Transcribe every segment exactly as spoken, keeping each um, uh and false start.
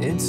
it's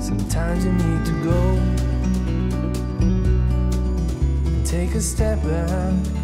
Sometimes you need to go and take a step back.